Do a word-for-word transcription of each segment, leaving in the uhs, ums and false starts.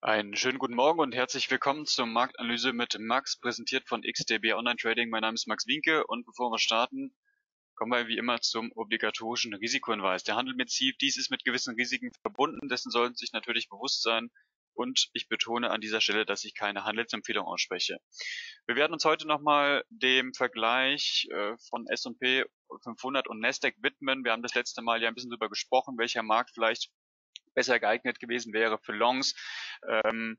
Einen schönen guten Morgen und herzlich willkommen zur Marktanalyse mit Max, präsentiert von X T B Online Trading. Mein Name ist Max Wienke und bevor wir starten, kommen wir wie immer zum obligatorischen Risikohinweis. Der Handel mit C F Ds ist mit gewissen Risiken verbunden, dessen sollten Sie sich natürlich bewusst sein und ich betone an dieser Stelle, dass ich keine Handelsempfehlung ausspreche. Wir werden uns heute nochmal dem Vergleich von S und P fünfhundert und Nasdaq widmen. Wir haben das letzte Mal ja ein bisschen darüber gesprochen, welcher Markt vielleicht besser geeignet gewesen wäre für Longs. Ähm,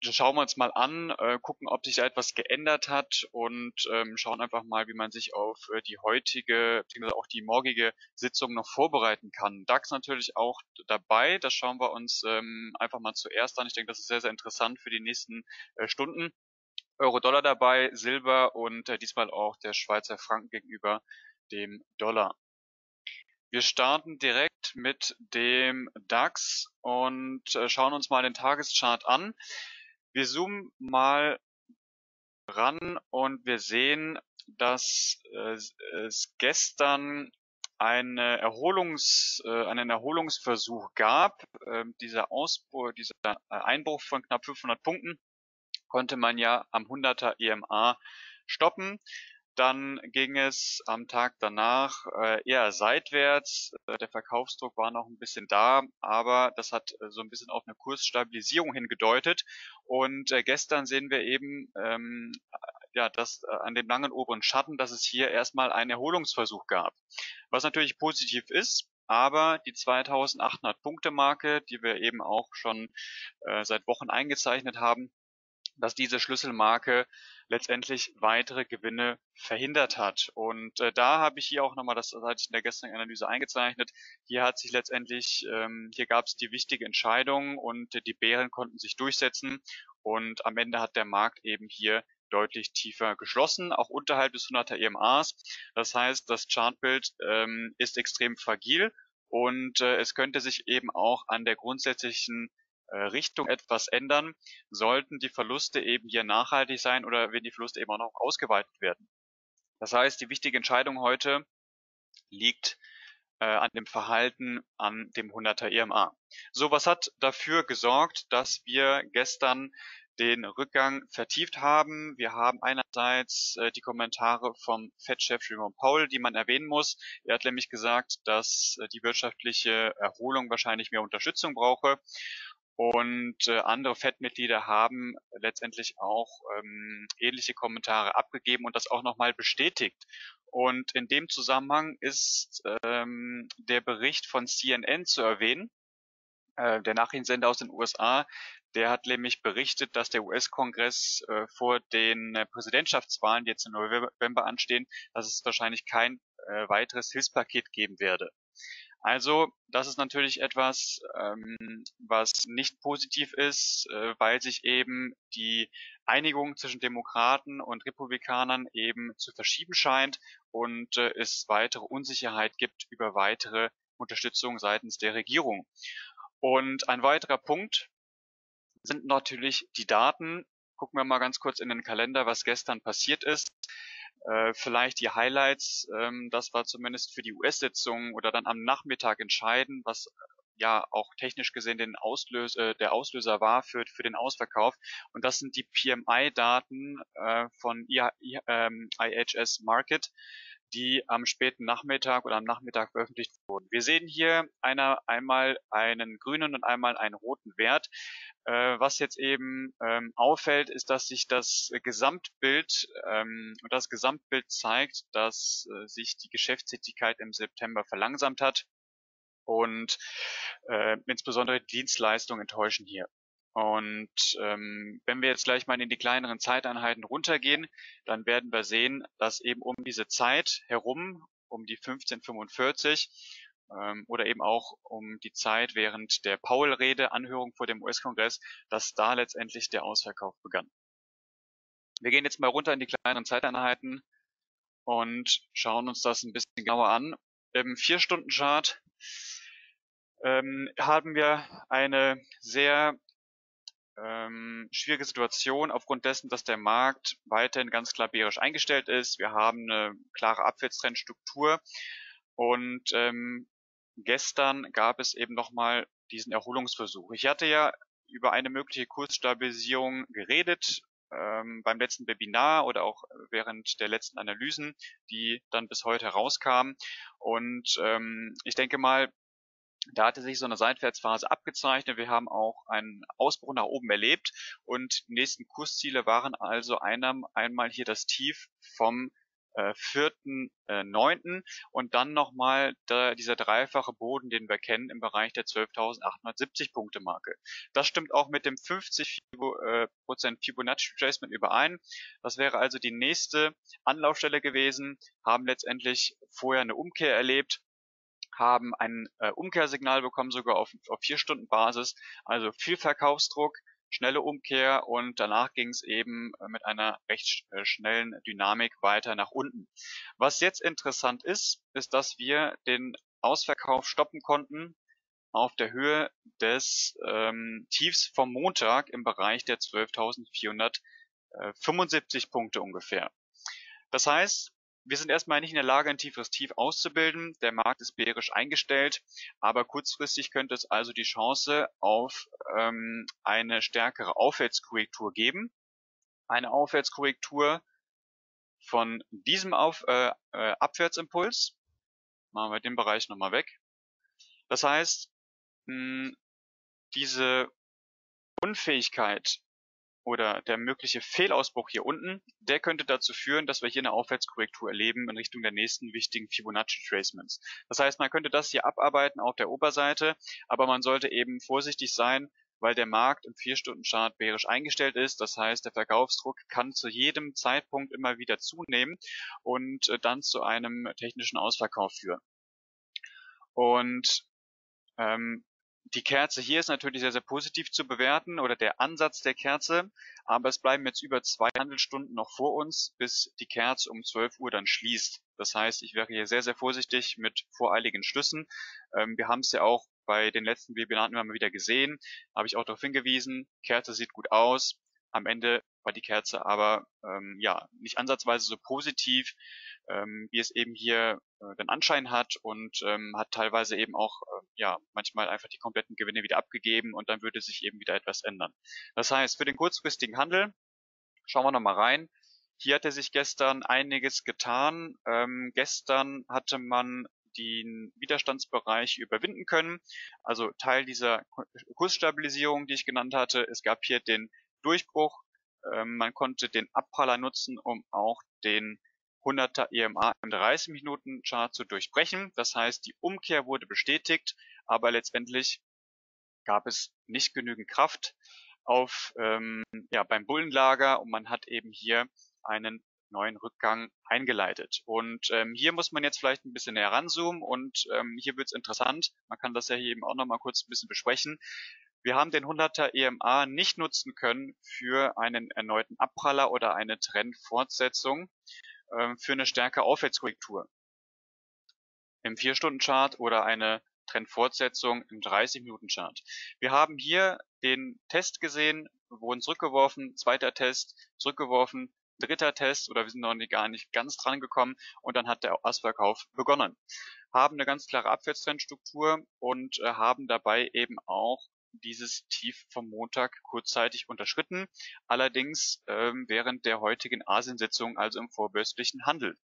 schauen wir uns mal an, äh, gucken, ob sich da etwas geändert hat und ähm, schauen einfach mal, wie man sich auf äh, die heutige bzw. auch die morgige Sitzung noch vorbereiten kann. DAX natürlich auch dabei, das schauen wir uns ähm, einfach mal zuerst an. Ich denke, das ist sehr, sehr interessant für die nächsten äh, Stunden. Euro-Dollar dabei, Silber und äh, diesmal auch der Schweizer Franken gegenüber dem Dollar. Wir starten direkt mit dem DAX und schauen uns mal den Tageschart an. Wir zoomen mal ran und wir sehen, dass es gestern eine Erholungs, einen Erholungsversuch gab. Dieser Ausbruch, dieser Einbruch von knapp fünfhundert Punkten konnte man ja am hunderter E M A stoppen. Dann ging es am Tag danach eher seitwärts. Der Verkaufsdruck war noch ein bisschen da, aber das hat so ein bisschen auf eine Kursstabilisierung hingedeutet. Und gestern sehen wir eben ähm, ja, dass an dem langen oberen Schatten, dass es hier erstmal einen Erholungsversuch gab. Was natürlich positiv ist, aber die zweitausendachthundert-Punkte-Marke, die wir eben auch schon äh, seit Wochen eingezeichnet haben, dass diese Schlüsselmarke letztendlich weitere Gewinne verhindert hat. Und äh, da habe ich hier auch nochmal, das hatte ich in der gestrigen Analyse eingezeichnet, hier hat sich letztendlich, ähm, hier gab es die wichtige Entscheidung und äh, die Bären konnten sich durchsetzen. Und am Ende hat der Markt eben hier deutlich tiefer geschlossen, auch unterhalb des hunderter E M As. Das heißt, das Chartbild ähm, ist extrem fragil und äh, es könnte sich eben auch an der grundsätzlichen Richtung etwas ändern, sollten die Verluste eben hier nachhaltig sein oder wenn die Verluste eben auch noch ausgeweitet werden. Das heißt, die wichtige Entscheidung heute liegt äh, an dem Verhalten an dem hunderter E M A. So, was hat dafür gesorgt, dass wir gestern den Rückgang vertieft haben? Wir haben einerseits äh, die Kommentare vom Fed-Chef Jerome Powell, die man erwähnen muss. Er hat nämlich gesagt, dass äh, die wirtschaftliche Erholung wahrscheinlich mehr Unterstützung brauche. Und äh, andere Fed-Mitglieder haben letztendlich auch ähm, ähnliche Kommentare abgegeben und das auch nochmal bestätigt. Und in dem Zusammenhang ist ähm, der Bericht von C N N zu erwähnen. Äh, der Nachrichtensender aus den U S A, der hat nämlich berichtet, dass der U S-Kongress äh, vor den äh, Präsidentschaftswahlen, die jetzt im November anstehen, dass es wahrscheinlich kein äh, weiteres Hilfspaket geben werde. Also das ist natürlich etwas, ähm, was nicht positiv ist, äh, weil sich eben die Einigung zwischen Demokraten und Republikanern eben zu verschieben scheint und äh, es weitere Unsicherheit gibt über weitere Unterstützung seitens der Regierung. Und ein weiterer Punkt sind natürlich die Daten. Gucken wir mal ganz kurz in den Kalender, was gestern passiert ist. Vielleicht die Highlights, das war zumindest für die U S-Sitzung oder dann am Nachmittag entscheidend, was ja auch technisch gesehen den Auslöser, der Auslöser war für, für den Ausverkauf. Und das sind die P M I-Daten von I H S Markit, die am späten Nachmittag oder am Nachmittag veröffentlicht wurden. Wir sehen hier einer, einmal einen grünen und einmal einen roten Wert. Äh, was jetzt eben ähm, auffällt, ist, dass sich das Gesamtbild ähm, und das Gesamtbild zeigt, dass äh, sich die Geschäftstätigkeit im September verlangsamt hat und äh, insbesondere die Dienstleistungen enttäuschen hier. Und ähm, wenn wir jetzt gleich mal in die kleineren Zeiteinheiten runtergehen, dann werden wir sehen, dass eben um diese Zeit herum, um die fünfzehn fünfundvierzig ähm, oder eben auch um die Zeit während der Powell-Rede, Anhörung vor dem U S-Kongress, dass da letztendlich der Ausverkauf begann. Wir gehen jetzt mal runter in die kleineren Zeiteinheiten und schauen uns das ein bisschen genauer an. Im vier-Stunden-Chart ähm, haben wir eine sehr Ähm, schwierige Situation aufgrund dessen, dass der Markt weiterhin ganz klar bärisch eingestellt ist. Wir haben eine klare Abwärtstrendstruktur und ähm, gestern gab es eben nochmal diesen Erholungsversuch. Ich hatte ja über eine mögliche Kursstabilisierung geredet ähm, beim letzten Webinar oder auch während der letzten Analysen, die dann bis heute herauskamen. Und ähm, ich denke mal, da hatte sich so eine Seitwärtsphase abgezeichnet. Wir haben auch einen Ausbruch nach oben erlebt und die nächsten Kursziele waren also einmal hier das Tief vom vierten neunten und dann nochmal dieser dreifache Boden, den wir kennen im Bereich der zwölftausendachthundertsiebzig Punkte Marke. Das stimmt auch mit dem fünfzig Prozent Fibonacci Retracement überein. Das wäre also die nächste Anlaufstelle gewesen, haben letztendlich vorher eine Umkehr erlebt, haben ein Umkehrsignal bekommen, sogar auf vier Stunden Basis, also viel Verkaufsdruck, schnelle Umkehr und danach ging es eben mit einer recht schnellen Dynamik weiter nach unten. Was jetzt interessant ist, ist, dass wir den Ausverkauf stoppen konnten auf der Höhe des ähm, Tiefs vom Montag im Bereich der zwölftausendvierhundertfünfundsiebzig Punkte ungefähr. Das heißt, wir sind erstmal nicht in der Lage, ein tieferes Tief auszubilden. Der Markt ist bärisch eingestellt, aber kurzfristig könnte es also die Chance auf ähm, eine stärkere Aufwärtskorrektur geben. Eine Aufwärtskorrektur von diesem Auf, äh, äh, Abwärtsimpuls. Machen wir den Bereich nochmal weg. Das heißt, mh, diese Unfähigkeit oder der mögliche Fehlausbruch hier unten, der könnte dazu führen, dass wir hier eine Aufwärtskorrektur erleben in Richtung der nächsten wichtigen Fibonacci Retracements. Das heißt, man könnte das hier abarbeiten auf der Oberseite, aber man sollte eben vorsichtig sein, weil der Markt im vier Stunden Chart bärisch eingestellt ist. Das heißt, der Verkaufsdruck kann zu jedem Zeitpunkt immer wieder zunehmen und dann zu einem technischen Ausverkauf führen. Und ähm, die Kerze hier ist natürlich sehr, sehr positiv zu bewerten oder der Ansatz der Kerze, aber es bleiben jetzt über zwei Handelsstunden noch vor uns, bis die Kerze um zwölf Uhr dann schließt. Das heißt, ich wäre hier sehr, sehr vorsichtig mit voreiligen Schlüssen. Ähm, wir haben es ja auch bei den letzten Webinaren immer mal wieder gesehen, habe ich auch darauf hingewiesen, Kerze sieht gut aus, am Ende war die Kerze aber ähm, ja nicht ansatzweise so positiv, ähm, wie es eben hier äh, den Anschein hat und ähm, hat teilweise eben auch äh, ja manchmal einfach die kompletten Gewinne wieder abgegeben und dann würde sich eben wieder etwas ändern. Das heißt, für den kurzfristigen Handel schauen wir nochmal rein. Hier hatte sich gestern einiges getan. Ähm, gestern hatte man den Widerstandsbereich überwinden können, also Teil dieser Kursstabilisierung, die ich genannt hatte. Es gab hier den Durchbruch. Man konnte den Abpraller nutzen, um auch den hunderter E M A im dreißig Minuten Chart zu durchbrechen. Das heißt, die Umkehr wurde bestätigt, aber letztendlich gab es nicht genügend Kraft auf, ähm, ja, beim Bullenlager und man hat eben hier einen neuen Rückgang eingeleitet. Und ähm, hier muss man jetzt vielleicht ein bisschen näher ranzoomen und ähm, hier wird es interessant. Man kann das ja hier eben auch nochmal kurz ein bisschen besprechen. Wir haben den hunderter E M A nicht nutzen können für einen erneuten Abpraller oder eine Trendfortsetzung äh, für eine stärkere Aufwärtskorrektur im vier Stunden Chart oder eine Trendfortsetzung im dreißig Minuten Chart. Wir haben hier den Test gesehen, wurden zurückgeworfen, zweiter Test, zurückgeworfen, dritter Test oder wir sind noch nicht, gar nicht ganz dran gekommen und dann hat der Ausverkauf begonnen. Haben eine ganz klare Abwärtstrendstruktur und äh, haben dabei eben auch dieses Tief vom Montag kurzzeitig unterschritten, allerdings ähm, während der heutigen Asiensitzung, also im vorbörslichen Handel.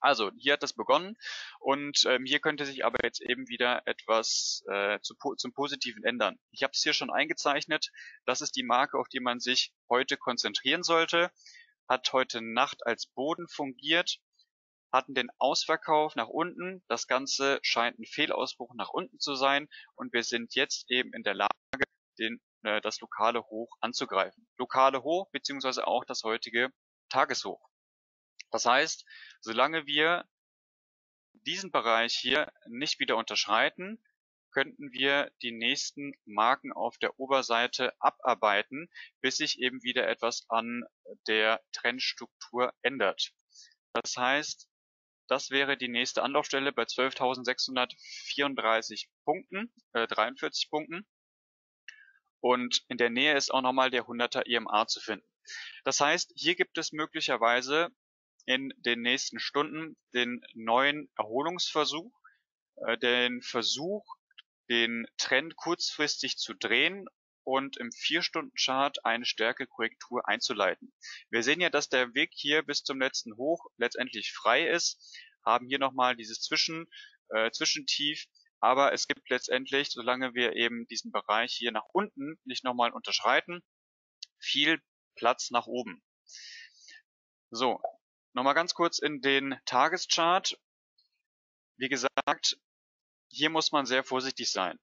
Also hier hat das begonnen und ähm, hier könnte sich aber jetzt eben wieder etwas äh, zu, zum Positiven ändern. Ich habe es hier schon eingezeichnet, das ist die Marke, auf die man sich heute konzentrieren sollte, hat heute Nacht als Boden fungiert, hatten den Ausverkauf nach unten, das Ganze scheint ein Fehlausbruch nach unten zu sein und wir sind jetzt eben in der Lage, den, äh, das lokale Hoch anzugreifen. Lokale Hoch beziehungsweise auch das heutige Tageshoch. Das heißt, solange wir diesen Bereich hier nicht wieder unterschreiten, könnten wir die nächsten Marken auf der Oberseite abarbeiten, bis sich eben wieder etwas an der Trendstruktur ändert. Das heißt, das wäre die nächste Anlaufstelle bei zwölftausendsechshundertvierunddreißig Punkten, äh, dreiundvierzig Punkten. Und in der Nähe ist auch nochmal der hunderter E M A zu finden. Das heißt, hier gibt es möglicherweise in den nächsten Stunden den neuen Erholungsversuch, äh, den Versuch, den Trend kurzfristig zu drehen und im vier Stunden Chart eine stärkere Korrektur einzuleiten. Wir sehen ja, dass der Weg hier bis zum letzten Hoch letztendlich frei ist, haben hier nochmal dieses Zwischen, äh, Zwischentief, aber es gibt letztendlich, solange wir eben diesen Bereich hier nach unten nicht nochmal unterschreiten, viel Platz nach oben. So, nochmal ganz kurz in den Tageschart. Wie gesagt, hier muss man sehr vorsichtig sein.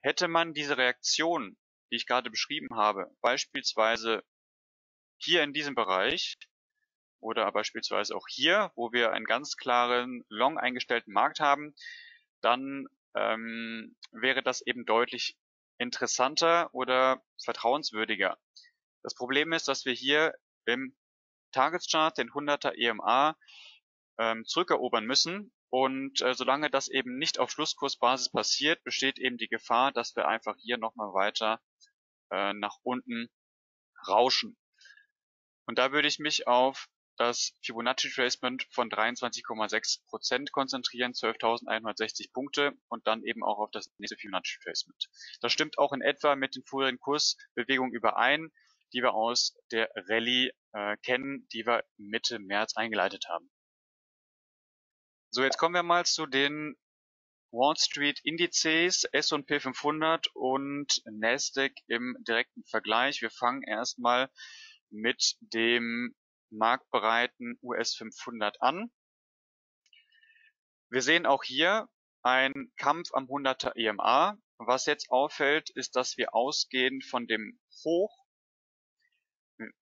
Hätte man diese Reaktion, die ich gerade beschrieben habe, beispielsweise hier in diesem Bereich oder beispielsweise auch hier, wo wir einen ganz klaren long eingestellten Markt haben, dann ähm, wäre das eben deutlich interessanter oder vertrauenswürdiger. Das Problem ist, dass wir hier im Tageschart den hunderter E M A ähm, zurückerobern müssen. Und äh, solange das eben nicht auf Schlusskursbasis passiert, besteht eben die Gefahr, dass wir einfach hier nochmal weiter äh, nach unten rauschen. Und da würde ich mich auf das Fibonacci Retracement von dreiundzwanzig Komma sechs Prozent konzentrieren, zwölftausendeinhundertsechzig Punkte, und dann eben auch auf das nächste Fibonacci Retracement. Das stimmt auch in etwa mit den früheren Kursbewegungen überein, die wir aus der Rallye äh, kennen, die wir Mitte März eingeleitet haben. So, jetzt kommen wir mal zu den Wall Street Indizes, S und P fünfhundert und Nasdaq im direkten Vergleich. Wir fangen erstmal mit dem marktbereiten U S fünfhundert an. Wir sehen auch hier einen Kampf am hunderter E M A. Was jetzt auffällt, ist, dass wir ausgehend von dem Hoch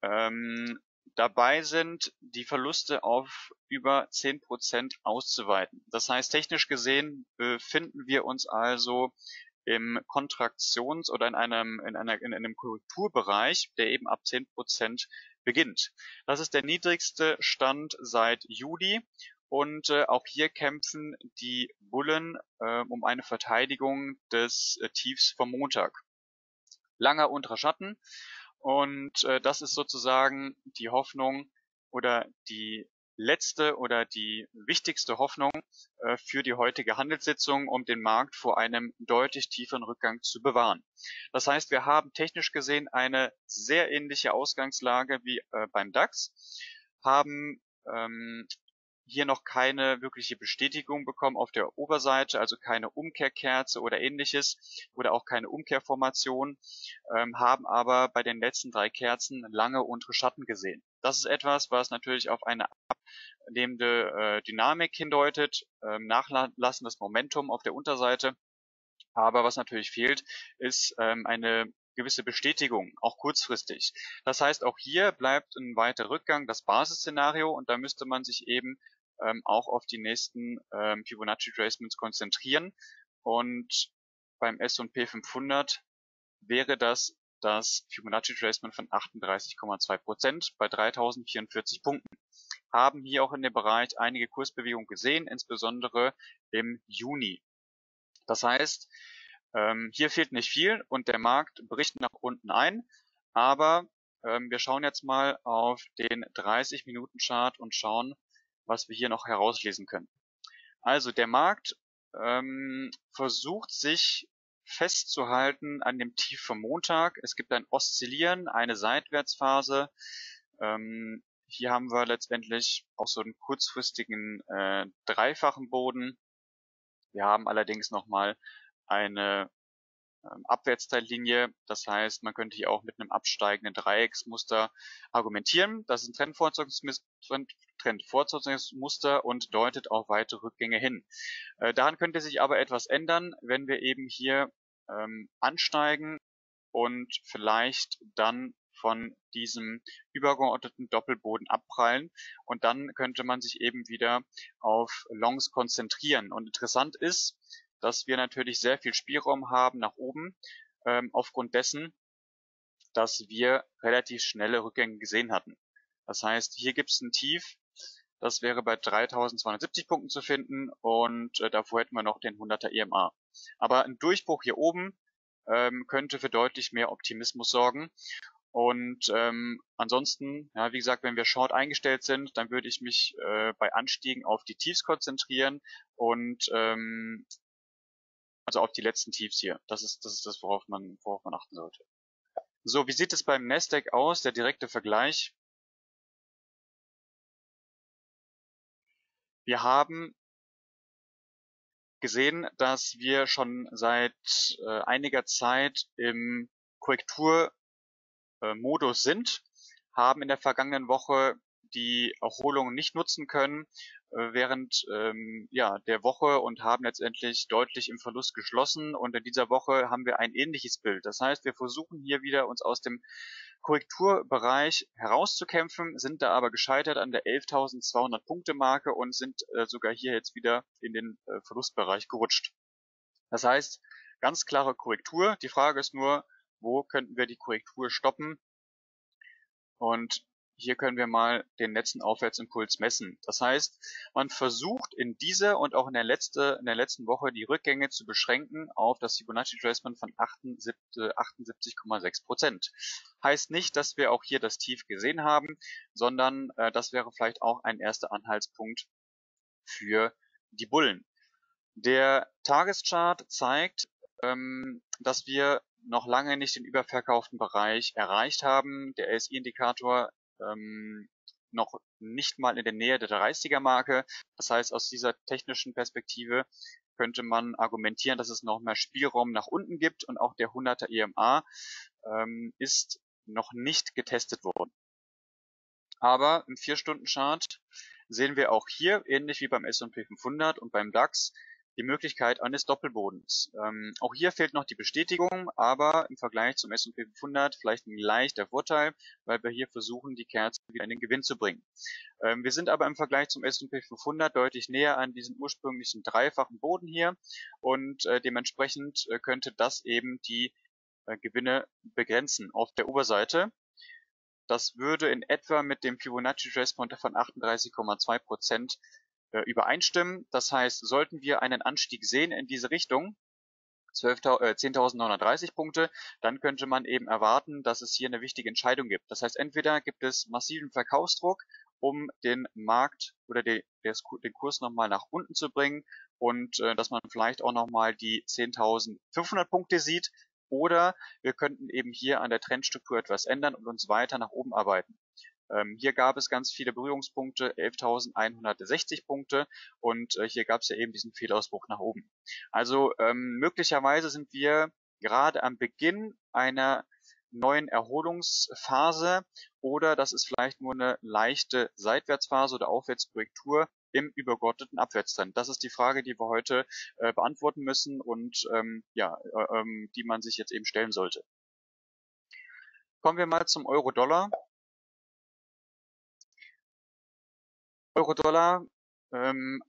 ähm, dabei sind, die Verluste auf über zehn Prozent auszuweiten. Das heißt, technisch gesehen befinden wir uns also im Kontraktions- oder in einem, in einer, in einem Korrekturbereich, der eben ab zehn Prozent beginnt. Das ist der niedrigste Stand seit Juli, und äh, auch hier kämpfen die Bullen äh, um eine Verteidigung des äh, Tiefs vom Montag. Langer unterer Schatten. Und äh, das ist sozusagen die Hoffnung oder die letzte oder die wichtigste Hoffnung äh, für die heutige Handelssitzung, um den Markt vor einem deutlich tieferen Rückgang zu bewahren. Das heißt, wir haben technisch gesehen eine sehr ähnliche Ausgangslage wie äh, beim DAX, haben ähm, hier noch keine wirkliche Bestätigung bekommen auf der Oberseite, also keine Umkehrkerze oder ähnliches oder auch keine Umkehrformation, ähm, haben aber bei den letzten drei Kerzen lange untere Schatten gesehen. Das ist etwas, was natürlich auf eine abnehmende äh, Dynamik hindeutet, äh, nachlassendes Momentum auf der Unterseite, aber was natürlich fehlt, ist ähm, eine gewisse Bestätigung, auch kurzfristig. Das heißt, auch hier bleibt ein weiter Rückgang das Basisszenario, und da müsste man sich eben ähm, auch auf die nächsten ähm, Fibonacci Retracements konzentrieren, und beim S und P fünfhundert wäre das das Fibonacci Retracement von achtunddreißig Komma zwei Prozent bei dreitausendvierundvierzig Punkten. Haben hier auch in dem Bereich einige Kursbewegungen gesehen, insbesondere im Juni. Das heißt, Ähm, hier fehlt nicht viel und der Markt bricht nach unten ein, aber ähm, wir schauen jetzt mal auf den dreißig Minuten Chart und schauen, was wir hier noch herauslesen können. Also der Markt ähm, versucht sich festzuhalten an dem Tief vom Montag. Es gibt ein Oszillieren, eine Seitwärtsphase. Ähm, hier haben wir letztendlich auch so einen kurzfristigen äh, dreifachen Boden. Wir haben allerdings nochmal eine ähm, Abwärtsteillinie, das heißt, man könnte hier auch mit einem absteigenden Dreiecksmuster argumentieren. Das ist ein Trendfortsetzungsmuster und deutet auch weitere Rückgänge hin. Äh, daran könnte sich aber etwas ändern, wenn wir eben hier ähm, ansteigen und vielleicht dann von diesem übergeordneten Doppelboden abprallen, und dann könnte man sich eben wieder auf Longs konzentrieren. Und interessant ist, dass wir natürlich sehr viel Spielraum haben nach oben, ähm, aufgrund dessen, dass wir relativ schnelle Rückgänge gesehen hatten. Das heißt, hier gibt es ein Tief, das wäre bei dreitausendzweihundertsiebzig Punkten zu finden, und äh, davor hätten wir noch den hunderter E M A. Aber ein Durchbruch hier oben ähm, könnte für deutlich mehr Optimismus sorgen. Und ähm, ansonsten, ja, wie gesagt, wenn wir Short eingestellt sind, dann würde ich mich äh, bei Anstiegen auf die Tiefs konzentrieren und ähm, Also auf die letzten Tiefs hier. Das ist das, ist das worauf, man, worauf man achten sollte. So, wie sieht es beim Nasdaq aus? Der direkte Vergleich. Wir haben gesehen, dass wir schon seit äh, einiger Zeit im Korrekturmodus äh, sind, haben in der vergangenen Woche die Erholung nicht nutzen können äh, während ähm, ja, der Woche und haben letztendlich deutlich im Verlust geschlossen. Und in dieser Woche haben wir ein ähnliches Bild. Das heißt, wir versuchen hier wieder uns aus dem Korrekturbereich herauszukämpfen, sind da aber gescheitert an der elftausendzweihundert Punkte Marke und sind äh, sogar hier jetzt wieder in den äh, Verlustbereich gerutscht. Das heißt, ganz klare Korrektur. Die Frage ist nur, wo könnten wir die Korrektur stoppen? Und hier können wir mal den letzten Aufwärtsimpuls messen. Das heißt, man versucht in dieser und auch in der, letzte, in der letzten Woche die Rückgänge zu beschränken auf das Fibonacci Retracement von achtundsiebzig Komma sechs Prozent. Heißt nicht, dass wir auch hier das Tief gesehen haben, sondern äh, das wäre vielleicht auch ein erster Anhaltspunkt für die Bullen. Der Tageschart zeigt, ähm, dass wir noch lange nicht den überverkauften Bereich erreicht haben. Der A S I-Indikator Ähm, noch nicht mal in der Nähe der dreißiger Marke. Das heißt, aus dieser technischen Perspektive könnte man argumentieren, dass es noch mehr Spielraum nach unten gibt und auch der hunderter E M A ähm, ist noch nicht getestet worden. Aber im vier Stunden Chart sehen wir auch hier, ähnlich wie beim S und P fünfhundert und beim D A X, die Möglichkeit eines Doppelbodens. Ähm, auch hier fehlt noch die Bestätigung, aber im Vergleich zum S und P fünfhundert vielleicht ein leichter Vorteil, weil wir hier versuchen, die Kerze wieder in den Gewinn zu bringen. Ähm, wir sind aber im Vergleich zum S und P fünfhundert deutlich näher an diesen ursprünglichen dreifachen Boden hier und äh, dementsprechend äh, könnte das eben die äh, Gewinne begrenzen auf der Oberseite. Das würde in etwa mit dem Fibonacci Retracement von achtunddreißig Komma zwei Prozent übereinstimmen. Das heißt, sollten wir einen Anstieg sehen in diese Richtung, zehntausendneunhundertdreißig Punkte, dann könnte man eben erwarten, dass es hier eine wichtige Entscheidung gibt. Das heißt, entweder gibt es massiven Verkaufsdruck, um den Markt oder den Kurs nochmal nach unten zu bringen und dass man vielleicht auch nochmal die zehntausendfünfhundert Punkte sieht, oder wir könnten eben hier an der Trendstruktur etwas ändern und uns weiter nach oben arbeiten. Hier gab es ganz viele Berührungspunkte, elftausendeinhundertsechzig Punkte, und hier gab es ja eben diesen Fehlausbruch nach oben. Also ähm, möglicherweise sind wir gerade am Beginn einer neuen Erholungsphase, oder das ist vielleicht nur eine leichte Seitwärtsphase oder Aufwärtskorrektur im übergeordneten Abwärtstrend. Das ist die Frage, die wir heute äh, beantworten müssen und ähm, ja, äh, äh, die man sich jetzt eben stellen sollte. Kommen wir mal zum Euro-Dollar. Euro-Dollar ähm,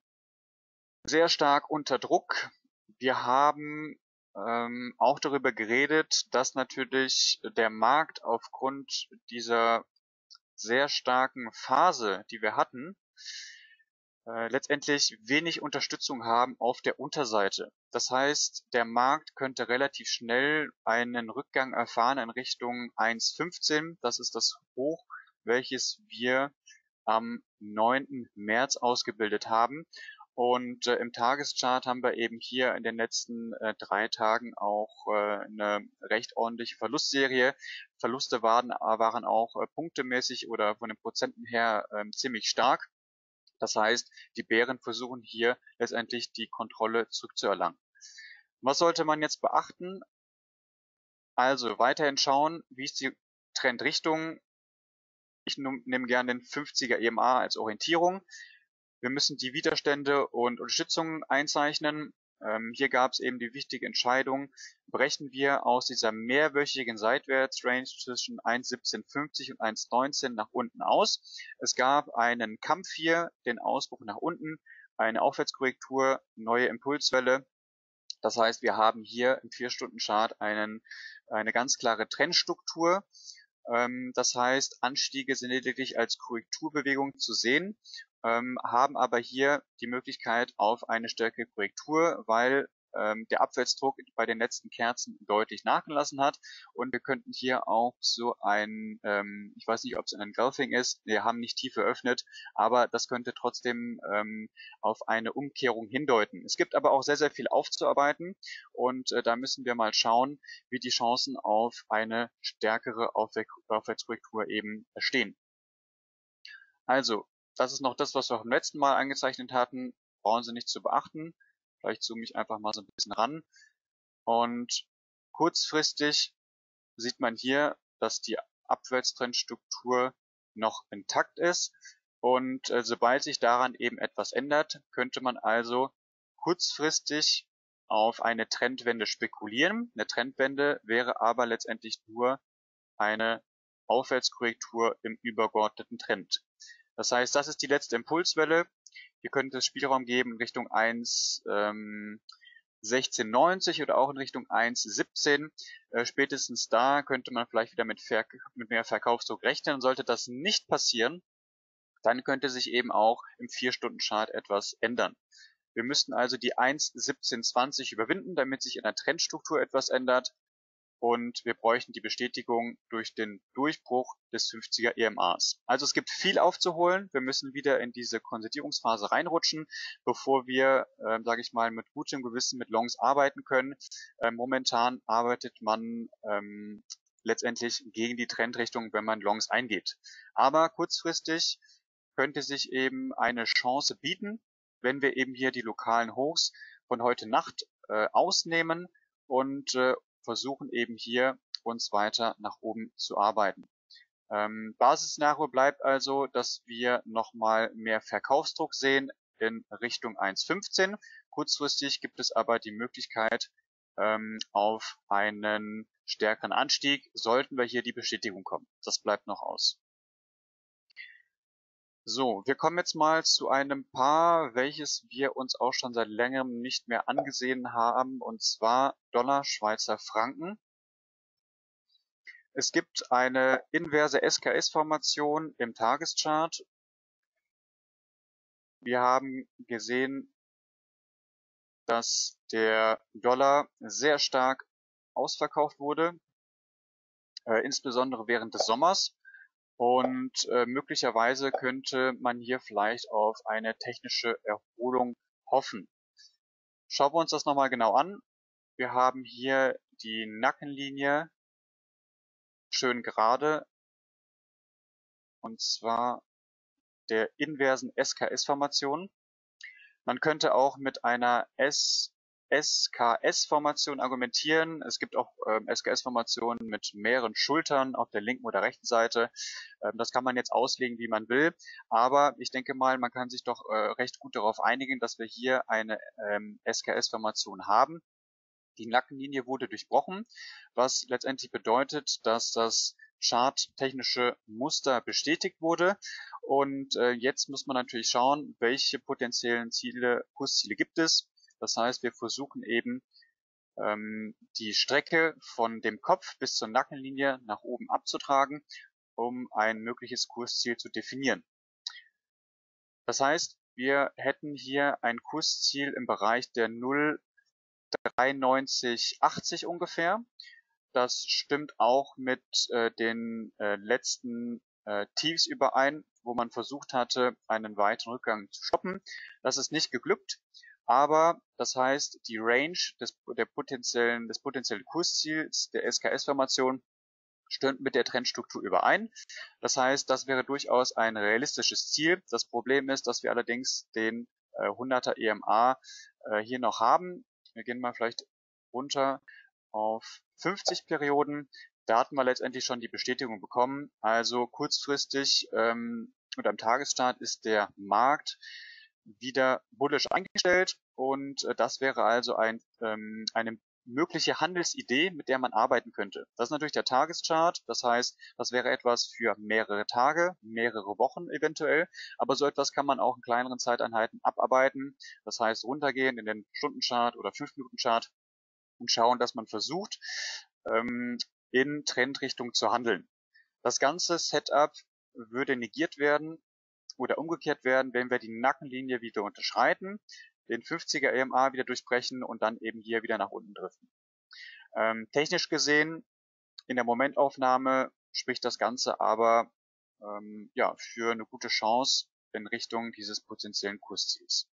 sehr stark unter Druck. Wir haben ähm, auch darüber geredet, dass natürlich der Markt aufgrund dieser sehr starken Phase, die wir hatten, äh, letztendlich wenig Unterstützung haben auf der Unterseite. Das heißt, der Markt könnte relativ schnell einen Rückgang erfahren in Richtung eins Komma fünfzehn. Das ist das Hoch, welches wir am neunten März ausgebildet haben, und äh, im Tageschart haben wir eben hier in den letzten äh, drei Tagen auch äh, eine recht ordentliche Verlustserie. Verluste waren, waren auch äh, punktemäßig oder von den Prozenten her äh, ziemlich stark. Das heißt, die Bären versuchen hier letztendlich die Kontrolle zurückzuerlangen. Was sollte man jetzt beachten? Also weiterhin schauen, wie ist die Trendrichtung. Ich nehme gerne den fünfziger E M A als Orientierung. Wir müssen die Widerstände und Unterstützungen einzeichnen. Ähm, hier gab es eben die wichtige Entscheidung, brechen wir aus dieser mehrwöchigen Seitwärtsrange zwischen eins Komma siebzehn fünfzig und eins Komma neunzehn nach unten aus. Es gab einen Kampf hier, den Ausbruch nach unten, eine Aufwärtskorrektur, neue Impulswelle. Das heißt, wir haben hier im vier Stunden Chart einen, eine ganz klare Trendstruktur. Das heißt, Anstiege sind lediglich als Korrekturbewegung zu sehen, haben aber hier die Möglichkeit auf eine stärkere Korrektur, weil ähm, der Abwärtsdruck bei den letzten Kerzen deutlich nachgelassen hat. Und wir könnten hier auch so ein, ähm, ich weiß nicht, ob es ein Engulfing ist, wir haben nicht tief eröffnet, aber das könnte trotzdem ähm, auf eine Umkehrung hindeuten. Es gibt aber auch sehr, sehr viel aufzuarbeiten und äh, da müssen wir mal schauen, wie die Chancen auf eine stärkere Aufwärtskorrektur eben stehen. Also, das ist noch das, was wir auch im letzten Mal angezeichnet hatten. Brauchen Sie nicht zu beachten. Vielleicht zoome ich einfach mal so ein bisschen ran. Und kurzfristig sieht man hier, dass die Abwärtstrendstruktur noch intakt ist. Und äh, sobald sich daran eben etwas ändert, könnte man also kurzfristig auf eine Trendwende spekulieren. Eine Trendwende wäre aber letztendlich nur eine Aufwärtskorrektur im übergeordneten Trend. Das heißt, das ist die letzte Impulswelle. Hier könnte es Spielraum geben in Richtung eins Komma sechzehn neunzig oder auch in Richtung eins Komma siebzehn. Äh, spätestens da könnte man vielleicht wieder mit, Ver mit mehr Verkaufsdruck rechnen. Und sollte das nicht passieren, dann könnte sich eben auch im vier Stunden Chart etwas ändern. Wir müssten also die eins Komma siebzehn zwanzig überwinden, damit sich in der Trendstruktur etwas ändert. Und wir bräuchten die Bestätigung durch den Durchbruch des fünfziger E M As. Also es gibt viel aufzuholen. Wir müssen wieder in diese Konsolidierungsphase reinrutschen, bevor wir, äh, sage ich mal, mit gutem Gewissen mit Longs arbeiten können. Äh, momentan arbeitet man ähm, letztendlich gegen die Trendrichtung, wenn man Longs eingeht. Aber kurzfristig könnte sich eben eine Chance bieten, wenn wir eben hier die lokalen Hochs von heute Nacht äh, ausnehmen und äh, versuchen eben hier uns weiter nach oben zu arbeiten. Ähm, Basisszenario bleibt also, dass wir nochmal mehr Verkaufsdruck sehen in Richtung eins Komma fünfzehn. Kurzfristig gibt es aber die Möglichkeit ähm, auf einen stärkeren Anstieg, sollten wir hier die Bestätigung kommen. Das bleibt noch aus. So, wir kommen jetzt mal zu einem Paar, welches wir uns auch schon seit längerem nicht mehr angesehen haben, und zwar Dollar, Schweizer Franken. Es gibt eine inverse S K S-Formation im Tageschart. Wir haben gesehen, dass der Dollar sehr stark ausverkauft wurde, äh, insbesondere während des Sommers. Und äh, möglicherweise könnte man hier vielleicht auf eine technische Erholung hoffen. Schauen wir uns das nochmal genau an. Wir haben hier die Nackenlinie schön gerade, und zwar der inversen S K S-Formation. Man könnte auch mit einer S K S-Formation argumentieren. Es gibt auch ähm, S K S-Formationen mit mehreren Schultern auf der linken oder rechten Seite. Ähm, das kann man jetzt auslegen, wie man will. Aber ich denke mal, man kann sich doch äh, recht gut darauf einigen, dass wir hier eine ähm, S K S-Formation haben. Die Nackenlinie wurde durchbrochen, was letztendlich bedeutet, dass das charttechnische Muster bestätigt wurde. Und äh, jetzt muss man natürlich schauen, welche potenziellen Ziele, Kursziele gibt es. Das heißt, wir versuchen eben ähm, die Strecke von dem Kopf bis zur Nackenlinie nach oben abzutragen, um ein mögliches Kursziel zu definieren. Das heißt, wir hätten hier ein Kursziel im Bereich der null Komma drei neun null acht null ungefähr. Das stimmt auch mit äh, den äh, letzten äh, Tiefs überein, wo man versucht hatte, einen weiteren Rückgang zu stoppen. Das ist nicht geglückt. Aber das heißt, die Range des, der potenziellen, des potenziellen Kursziels der S K S-Formation stimmt mit der Trendstruktur überein. Das heißt, das wäre durchaus ein realistisches Ziel. Das Problem ist, dass wir allerdings den äh, hunderter E M A äh, hier noch haben. Wir gehen mal vielleicht runter auf fünfzig Perioden. Da hatten wir letztendlich schon die Bestätigung bekommen. Also kurzfristig ähm, und am Tagesstart ist der Markt wieder bullisch eingestellt, und äh, das wäre also ein, ähm, eine mögliche Handelsidee, mit der man arbeiten könnte. Das ist natürlich der Tageschart, das heißt, das wäre etwas für mehrere Tage, mehrere Wochen eventuell, aber so etwas kann man auch in kleineren Zeiteinheiten abarbeiten, das heißt runtergehen in den Stundenchart oder fünf Minuten Chart und schauen, dass man versucht, ähm, in Trendrichtung zu handeln. Das ganze Setup würde negiert werden, oder umgekehrt werden, wenn wir die Nackenlinie wieder unterschreiten. den fünfziger E M A wieder durchbrechen und dann eben hier wieder nach unten driften. Ähm, technisch gesehen, in der Momentaufnahme spricht das Ganze aber ähm, ja, für eine gute Chance in Richtung dieses potenziellen Kursziels.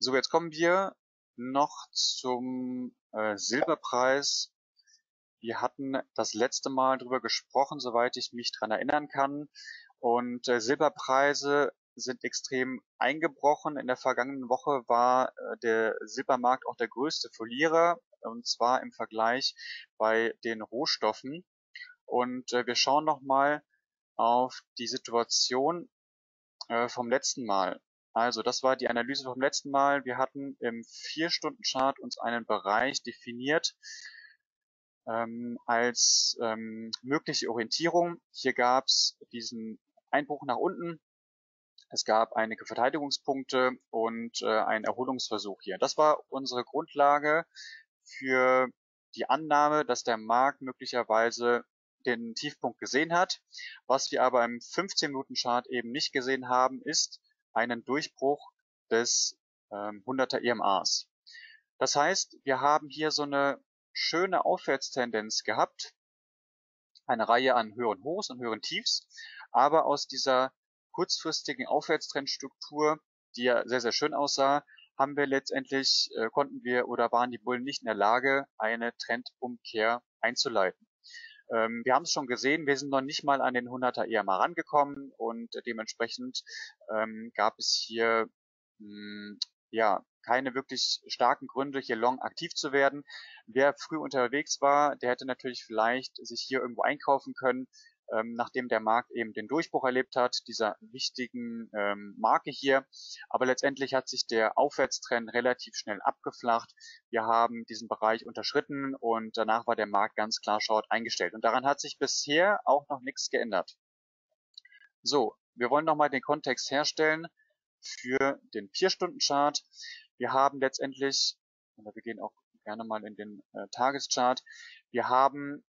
So, jetzt kommen wir noch zum äh, Silberpreis. Wir hatten das letzte Mal drüber gesprochen, soweit ich mich dran erinnern kann. Und äh, Silberpreise sind extrem eingebrochen. In der vergangenen Woche war äh, der Silbermarkt auch der größte Verlierer, und zwar im Vergleich bei den Rohstoffen. Und äh, wir schauen nochmal auf die Situation äh, vom letzten Mal. Also das war die Analyse vom letzten Mal. Wir hatten im vier Stunden Chart uns einen Bereich definiert ähm, als ähm, mögliche Orientierung. Hier gab es diesen Einbruch nach unten. Es gab einige Verteidigungspunkte und äh, einen Erholungsversuch hier. Das war unsere Grundlage für die Annahme, dass der Markt möglicherweise den Tiefpunkt gesehen hat. Was wir aber im fünfzehn Minuten Chart eben nicht gesehen haben, ist einen Durchbruch des ähm, hunderter E M As. Das heißt, wir haben hier so eine schöne Aufwärtstendenz gehabt, eine Reihe an höheren Hochs und höheren Tiefs, aber aus dieser kurzfristigen Aufwärtstrendstruktur, die ja sehr, sehr schön aussah, haben wir letztendlich, äh, konnten wir oder waren die Bullen nicht in der Lage, eine Trendumkehr einzuleiten. Ähm, wir haben es schon gesehen, wir sind noch nicht mal an den hunderter E M A rangekommen und dementsprechend ähm, gab es hier mh, ja keine wirklich starken Gründe, hier long aktiv zu werden. Wer früh unterwegs war, der hätte natürlich vielleicht sich hier irgendwo einkaufen können, Ähm, nachdem der Markt eben den Durchbruch erlebt hat, dieser wichtigen ähm, Marke hier. Aber letztendlich hat sich der Aufwärtstrend relativ schnell abgeflacht. Wir haben diesen Bereich unterschritten und danach war der Markt ganz klar short eingestellt. Und daran hat sich bisher auch noch nichts geändert. So, wir wollen nochmal den Kontext herstellen für den vier Stunden Chart. Wir haben letztendlich, oder wir gehen auch gerne mal in den äh, Tageschart, wir haben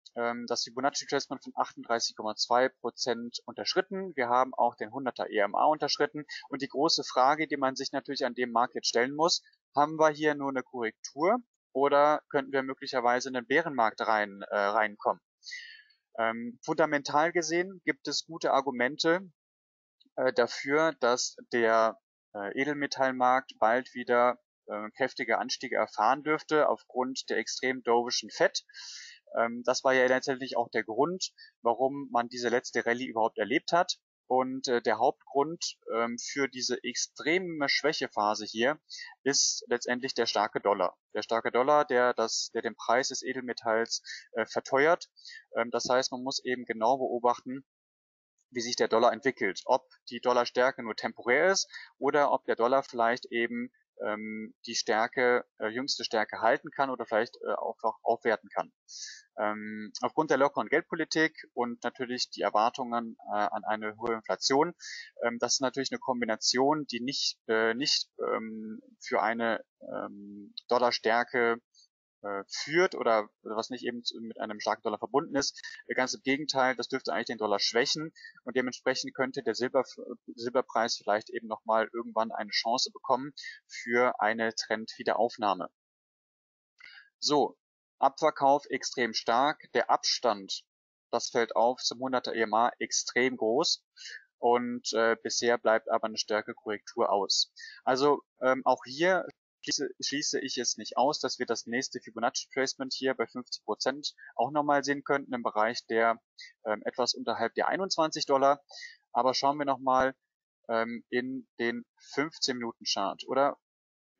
das Fibonacci-Retracement von achtunddreißig Komma zwei Prozent unterschritten. Wir haben auch den hunderter E M A unterschritten. Und die große Frage, die man sich natürlich an dem Markt jetzt stellen muss, haben wir hier nur eine Korrektur oder könnten wir möglicherweise in den Bärenmarkt rein, äh, reinkommen? Ähm, fundamental gesehen gibt es gute Argumente äh, dafür, dass der äh, Edelmetallmarkt bald wieder äh, kräftige Anstiege erfahren dürfte aufgrund der extrem dovischen Fed. Das war ja letztendlich auch der Grund, warum man diese letzte Rallye überhaupt erlebt hat. Und äh, der Hauptgrund ähm, für diese extreme Schwächephase hier ist letztendlich der starke Dollar. Der starke Dollar, der, das, der den Preis des Edelmetalls äh, verteuert. Ähm, das heißt, man muss eben genau beobachten, wie sich der Dollar entwickelt. Ob die Dollarstärke nur temporär ist oder ob der Dollar vielleicht eben ähm, die Stärke, äh, jüngste Stärke halten kann oder vielleicht äh, auch noch aufwerten kann. Ähm, aufgrund der lockeren Geldpolitik und natürlich die Erwartungen äh, an eine hohe Inflation, ähm, das ist natürlich eine Kombination, die nicht, äh, nicht ähm, für eine ähm, Dollarstärke äh, führt oder was nicht eben mit einem starken Dollar verbunden ist. Ganz im Gegenteil, das dürfte eigentlich den Dollar schwächen und dementsprechend könnte der Silber, Silberpreis vielleicht eben nochmal irgendwann eine Chance bekommen für eine Trendwiederaufnahme. So, Abverkauf extrem stark, der Abstand, das fällt auf, zum hunderter E M A extrem groß und äh, bisher bleibt aber eine stärkere Korrektur aus. Also ähm, auch hier schließe, schließe ich es nicht aus, dass wir das nächste Fibonacci-Retracement hier bei fünfzig Prozent auch nochmal sehen könnten im Bereich der ähm, etwas unterhalb der einundzwanzig Dollar. Aber schauen wir nochmal ähm, in den fünfzehn Minuten Chart, oder?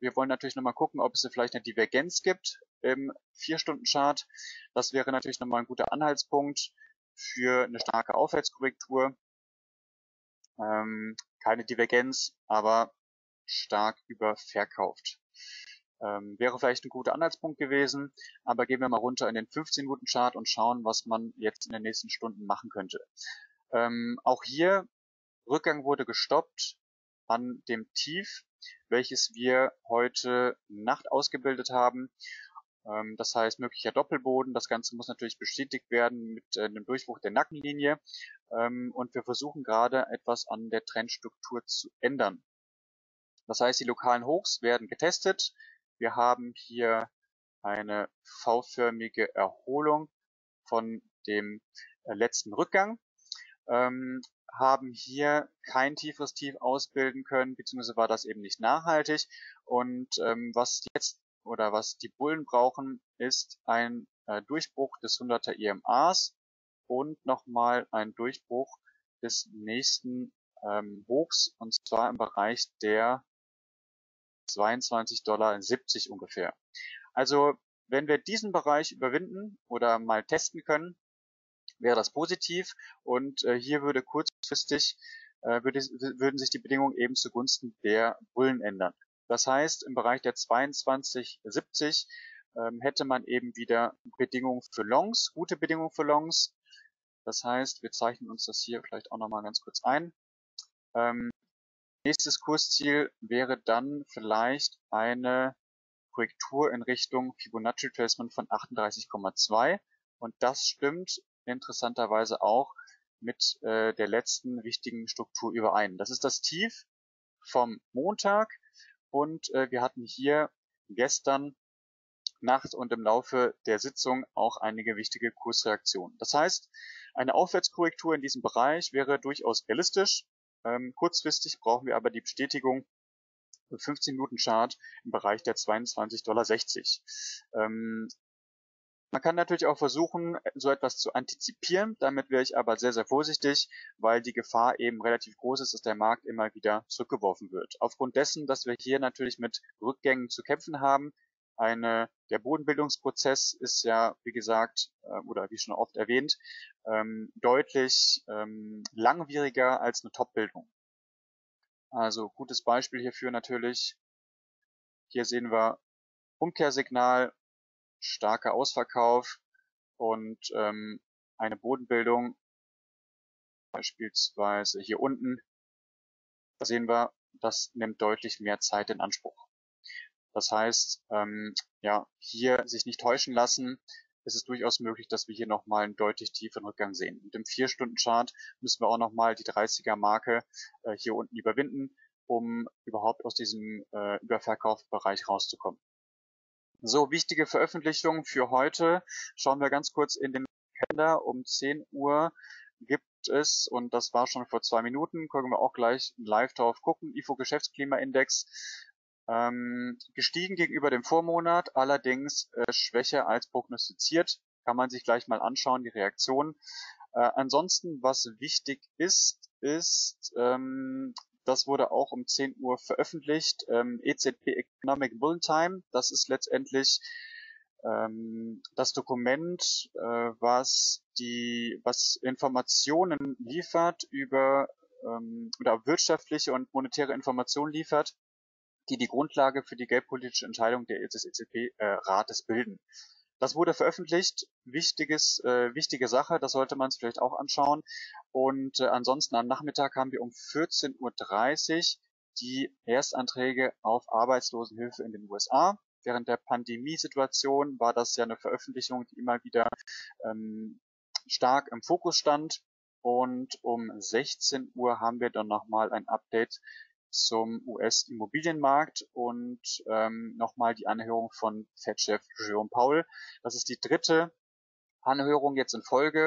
Wir wollen natürlich nochmal gucken, ob es vielleicht eine Divergenz gibt im vier Stunden Chart. Das wäre natürlich nochmal ein guter Anhaltspunkt für eine starke Aufwärtskorrektur. Ähm, keine Divergenz, aber stark überverkauft. Ähm, wäre vielleicht ein guter Anhaltspunkt gewesen, aber gehen wir mal runter in den fünfzehn Minuten Chart und schauen, was man jetzt in den nächsten Stunden machen könnte. Ähm, auch hier, Rückgang wurde gestoppt an dem Tief, welches wir heute Nacht ausgebildet haben. Das heißt, möglicher Doppelboden. Das Ganze muss natürlich bestätigt werden mit einem Durchbruch der Nackenlinie. Und wir versuchen gerade etwas an der Trendstruktur zu ändern. Das heißt, die lokalen Hochs werden getestet. Wir haben hier eine V-förmige Erholung von dem letzten Rückgang. Ähm, haben hier kein tieferes Tief ausbilden können, beziehungsweise war das eben nicht nachhaltig. Und ähm, was jetzt oder was die Bullen brauchen, ist ein äh, Durchbruch des hunderter E M As und nochmal ein Durchbruch des nächsten ähm, Hochs, und zwar im Bereich der zweiundzwanzig Dollar siebzig ungefähr. Also wenn wir diesen Bereich überwinden oder mal testen können, wäre das positiv, und äh, hier würde kurzfristig äh, würde, würden sich die Bedingungen eben zugunsten der Bullen ändern. Das heißt, im Bereich der zweiundzwanzig siebzig ähm, hätte man eben wieder Bedingungen für Longs, gute Bedingungen für Longs. Das heißt, wir zeichnen uns das hier vielleicht auch nochmal ganz kurz ein. Ähm, nächstes Kursziel wäre dann vielleicht eine Korrektur in Richtung Fibonacci Retracement von achtunddreißig Komma zwei, und das stimmt interessanterweise auch mit äh, der letzten wichtigen Struktur überein. Das ist das Tief vom Montag, und äh, wir hatten hier gestern Nacht und im Laufe der Sitzung auch einige wichtige Kursreaktionen. Das heißt, eine Aufwärtskorrektur in diesem Bereich wäre durchaus realistisch. Ähm, kurzfristig brauchen wir aber die Bestätigung im fünfzehn Minuten Chart im Bereich der zweiundzwanzig Komma sechzig Dollar. Ähm, Man kann natürlich auch versuchen, so etwas zu antizipieren. Damit wäre ich aber sehr, sehr vorsichtig, weil die Gefahr eben relativ groß ist, dass der Markt immer wieder zurückgeworfen wird. Aufgrund dessen, dass wir hier natürlich mit Rückgängen zu kämpfen haben. Eine, der Bodenbildungsprozess ist ja, wie gesagt, oder wie schon oft erwähnt, deutlich langwieriger als eine Topbildung. Also gutes Beispiel hierfür natürlich. Hier sehen wir Umkehrsignal, starker Ausverkauf und ähm, eine Bodenbildung, beispielsweise hier unten. Da sehen wir, das nimmt deutlich mehr Zeit in Anspruch. Das heißt, ähm, ja, hier sich nicht täuschen lassen. Es ist durchaus möglich, dass wir hier nochmal einen deutlich tieferen Rückgang sehen. Und im vier Stunden Chart müssen wir auch nochmal die dreißiger Marke äh, hier unten überwinden, um überhaupt aus diesem äh, Überverkaufsbereich rauszukommen. So, wichtige Veröffentlichungen für heute. Schauen wir ganz kurz in den Kalender. Um zehn Uhr gibt es, und das war schon vor zwei Minuten, können wir auch gleich live drauf gucken, I F O Geschäftsklimaindex ähm, gestiegen gegenüber dem Vormonat, allerdings äh, schwächer als prognostiziert. Kann man sich gleich mal anschauen, die Reaktion. Äh, ansonsten, was wichtig ist, ist... Ähm, Das wurde auch um zehn Uhr veröffentlicht. Ähm, E Z B Economic Bulletin Time. Das ist letztendlich ähm, das Dokument, äh, was die, was Informationen liefert über ähm, oder wirtschaftliche und monetäre Informationen liefert, die die Grundlage für die geldpolitische Entscheidung der, des E Z B-Rates äh, bilden. Das wurde veröffentlicht, wichtiges, äh, wichtige Sache, das sollte man sich vielleicht auch anschauen. Und äh, ansonsten am Nachmittag haben wir um vierzehn Uhr dreißig die Erstanträge auf Arbeitslosenhilfe in den U S A. Während der Pandemiesituation war das ja eine Veröffentlichung, die immer wieder ähm, stark im Fokus stand. Und um sechzehn Uhr haben wir dann nochmal ein Update zum U S-Immobilienmarkt und ähm, nochmal die Anhörung von Fed-Chef Jerome Powell. Das ist die dritte Anhörung jetzt in Folge.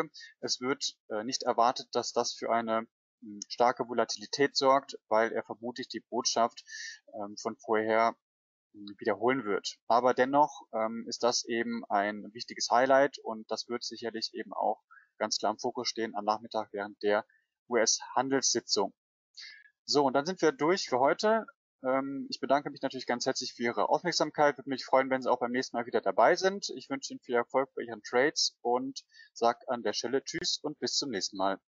Es wird äh, nicht erwartet, dass das für eine mh, starke Volatilität sorgt, weil er vermutlich die Botschaft ähm, von vorher mh, wiederholen wird. Aber dennoch ähm, ist das eben ein wichtiges Highlight, und das wird sicherlich eben auch ganz klar im Fokus stehen am Nachmittag während der U S-Handelssitzung. So, und dann sind wir durch für heute. Ich bedanke mich natürlich ganz herzlich für Ihre Aufmerksamkeit. Würde mich freuen, wenn Sie auch beim nächsten Mal wieder dabei sind. Ich wünsche Ihnen viel Erfolg bei Ihren Trades und sage an der Stelle Tschüss und bis zum nächsten Mal.